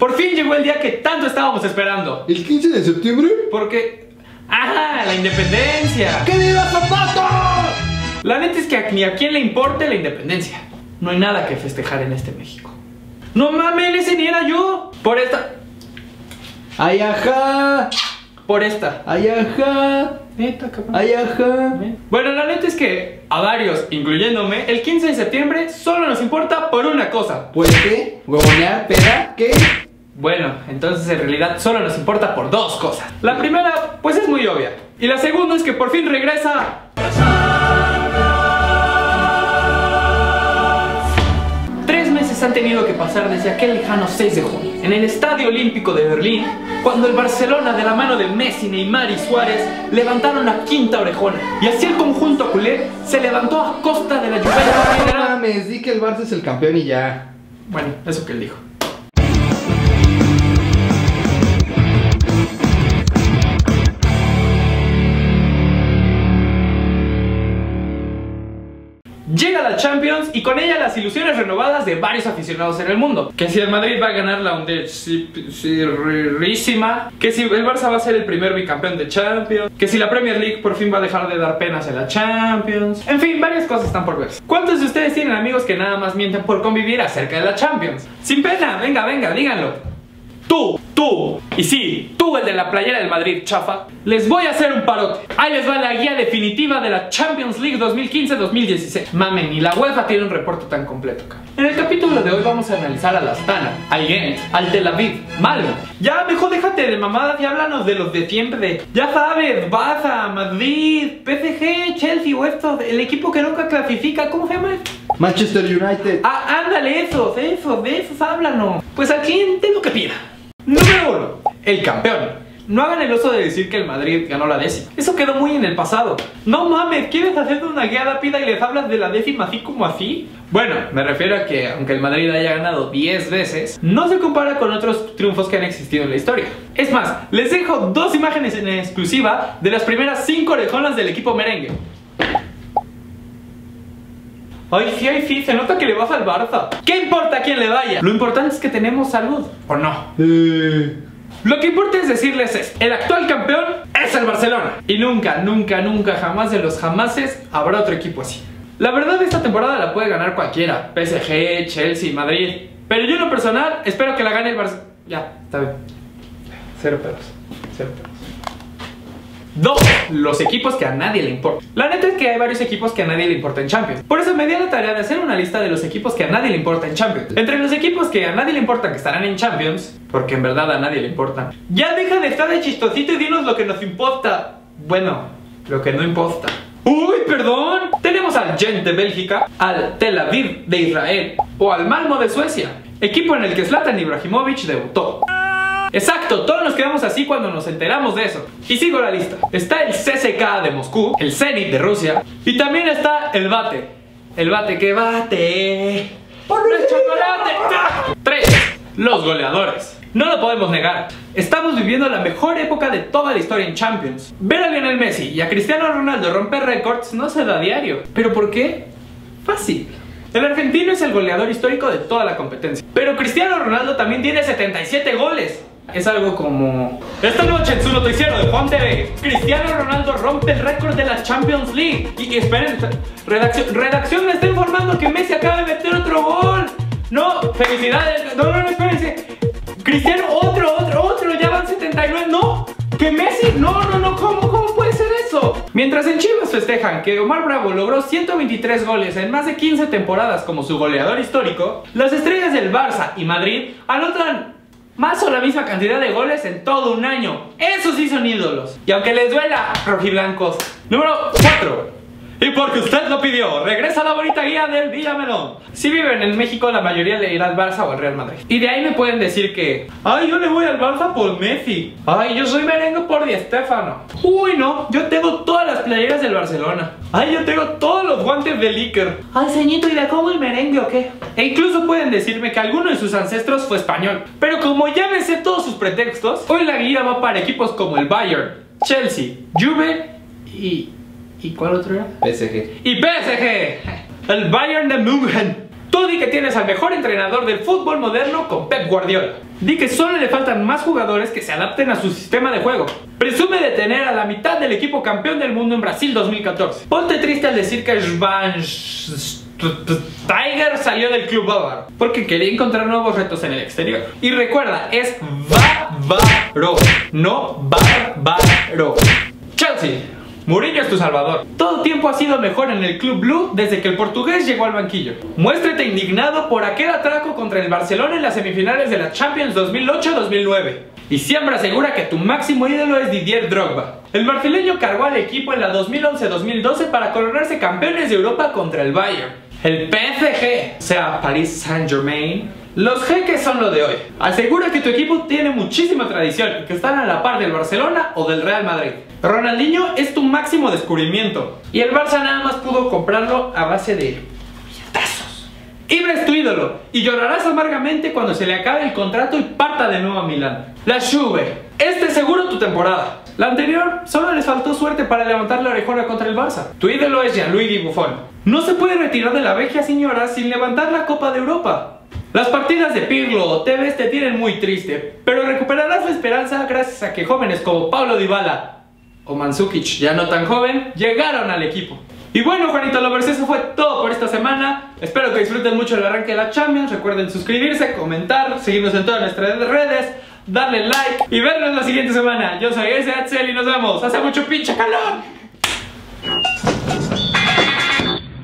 Por fin llegó el día que tanto estábamos esperando. ¿El 15 de septiembre? Porque... ¡ajá! ¡La independencia! ¡Que viva Zapata! La neta es que ni a quién le importe la independencia. No hay nada que festejar en este México. ¡No mames! ¡Ese ni era yo! Por esta... ¡ay, ajá! Por esta... ¡ay, ajá! Neta, cabrón. ¡Ay, ajá! Bueno, la neta es que a varios, incluyéndome, el 15 de septiembre solo nos importa por una cosa. ¿Pues qué? ¿Huevonear? ¿Peda? ¿Qué? Bueno, entonces en realidad solo nos importa por dos cosas. La primera, pues es muy obvia. Y la segunda es que por fin regresa... Tres meses han tenido que pasar desde aquel lejano 6 de junio. En el Estadio Olímpico de Berlín, cuando el Barcelona de la mano de Messi, Neymar y Suárez levantaron la quinta orejona. Y así el conjunto culé se levantó a costa de la Juventus. No mames, di que el Barça es el campeón y ya. Bueno, eso que él dijo. Llega la Champions y con ella las ilusiones renovadas de varios aficionados en el mundo. Que si el Madrid va a ganar la undécima, que si el Barça va a ser el primer bicampeón de Champions, que si la Premier League por fin va a dejar de dar penas en la Champions. En fin, varias cosas están por verse. ¿Cuántos de ustedes tienen amigos que nada más mienten por convivir acerca de la Champions? Sin pena, venga, venga, díganlo. Tú, y sí, tú el de la playera del Madrid, chafa, les voy a hacer un parote. Ahí les va la guía definitiva de la Champions League 2015-2016. Mamen, y la UEFA tiene un reporte tan completo, cabrón. En el capítulo de hoy vamos a analizar al Astana, al Zenit, al Tel Aviv, Malmo. Ya, mejor déjate de mamadas y háblanos de los de siempre. Ya sabes, Barça, Madrid, PSG, Chelsea o estos, el equipo que nunca clasifica, ¿cómo se llama? Manchester United. Ah, ándale, de esos háblanos. Pues al cliente lo que pida. Número 1. El campeón. No hagan el oso de decir que el Madrid ganó la décima. Eso quedó muy en el pasado. No mames, ¿quieres hacerte una guía rápida y les hablas de la décima así como así? Bueno, me refiero a que aunque el Madrid haya ganado 10 veces, no se compara con otros triunfos que han existido en la historia. Es más, les dejo dos imágenes en exclusiva de las primeras 5 orejonas del equipo merengue. Ay, sí, se nota que le vas al Barça. ¿Qué importa a quién le vaya? Lo importante es que tenemos salud, ¿o no? Lo que importa es decirles esto: el actual campeón es el Barcelona. Y nunca, nunca, nunca, jamás de los jamases habrá otro equipo así. La verdad, esta temporada la puede ganar cualquiera: PSG, Chelsea, Madrid. Pero yo en lo personal espero que la gane el Barcelona. Ya, está bien. Cero pedos. 2. Los equipos que a nadie le importa. La neta es que hay varios equipos que a nadie le importa en Champions. Por eso me di a la tarea de hacer una lista de los equipos que a nadie le importa en Champions. Entre los equipos que a nadie le importan que estarán en Champions, porque en verdad a nadie le importan. Ya deja de estar de chistosito y dinos lo que nos importa. Bueno, lo que no importa. ¡Uy, perdón! Tenemos al Gent de Bélgica, al Tel Aviv de Israel o al Malmo de Suecia, equipo en el que Zlatan Ibrahimović debutó. Exacto, todos nos quedamos así cuando nos enteramos de eso. Y sigo la lista. Está el CSKA de Moscú, el Zenit de Rusia, y también está el Bate. El Bate que bate por el chocolate. 3. Los goleadores. No lo podemos negar. Estamos viviendo la mejor época de toda la historia en Champions. Ver a Lionel Messi y a Cristiano Ronaldo romper récords no se da a diario. ¿Pero por qué? Fácil. El argentino es el goleador histórico de toda la competencia. Pero Cristiano Ronaldo también tiene 77 goles. Es algo como... Esta noche en su noticiero de Juan TV, Cristiano Ronaldo rompe el récord de la Champions League. Y esperen, redacción me está informando que Messi acaba de meter otro gol. No, felicidades. No, espérense. Cristiano, otro, ya van 79. No, que Messi, no, ¿cómo puede ser eso? Mientras en Chivas festejan que Omar Bravo logró 123 goles en más de 15 temporadas como su goleador histórico, las estrellas del Barça y Madrid anotan más o la misma cantidad de goles en todo un año. Esos sí son ídolos. Y aunque les duela, rojiblancos. Número 4. Y porque usted lo pidió, regresa la bonita guía del Villamelón. Si viven en México, la mayoría le irá al Barça o al Real Madrid. Y de ahí me pueden decir que... ay, yo le voy al Barça por Messi. Ay, yo soy merengue por Di Stefano. Uy, no, yo tengo todas las playeras del Barcelona. Ay, yo tengo todos los guantes del Iker. Ay, señito, ¿y de cómo el merengue o qué? E incluso pueden decirme que alguno de sus ancestros fue español. Pero como ya me sé todos sus pretextos, hoy la guía va para equipos como el Bayern, Chelsea, Juve y... ¿y cuál otro era? PSG. ¡Y PSG! El Bayern de Múnich, Tú di que tienes al mejor entrenador del fútbol moderno con Pep Guardiola. Di que solo le faltan más jugadores que se adapten a su sistema de juego. Presume de tener a la mitad del equipo campeón del mundo en Brasil 2014. Ponte triste al decir que Schweinsteiger salió del club bávaro porque quería encontrar nuevos retos en el exterior. Y recuerda, es bávaro, no bárbaro. Chelsea, Mourinho es tu salvador. Todo tiempo ha sido mejor en el club blue desde que el portugués llegó al banquillo. Muéstrate indignado por aquel atraco contra el Barcelona en las semifinales de la Champions 2008-2009. Y siempre asegura que tu máximo ídolo es Didier Drogba. El marfileño cargó al equipo en la 2011-2012 para coronarse campeones de Europa contra el Bayern, el PSG, o sea, Paris Saint-Germain. Los jeques son lo de hoy. Asegura que tu equipo tiene muchísima tradición y que están a la par del Barcelona o del Real Madrid. Ronaldinho es tu máximo descubrimiento y el Barça nada más pudo comprarlo a base de billetazos. Ibra es tu ídolo y llorarás amargamente cuando se le acabe el contrato y parta de nuevo a Milán. La Juve, este es seguro tu temporada. La anterior solo les faltó suerte para levantar la orejona contra el Barça. Tu ídolo es Gianluigi Buffon. No se puede retirar de la vieja señora sin levantar la Copa de Europa. Las partidas de Pirlo o Tevez te tienen muy triste, pero recuperarás la esperanza gracias a que jóvenes como Pablo Dybala o Manzukic, ya no tan joven, llegaron al equipo. Y bueno, Juanito Lovers, eso fue todo por esta semana. Espero que disfruten mucho el arranque de la Champions. Recuerden suscribirse, comentar, seguirnos en todas nuestras redes, darle like y vernos la siguiente semana. Yo soy Eze Atzel y nos vemos. ¡Hace mucho pinche calor!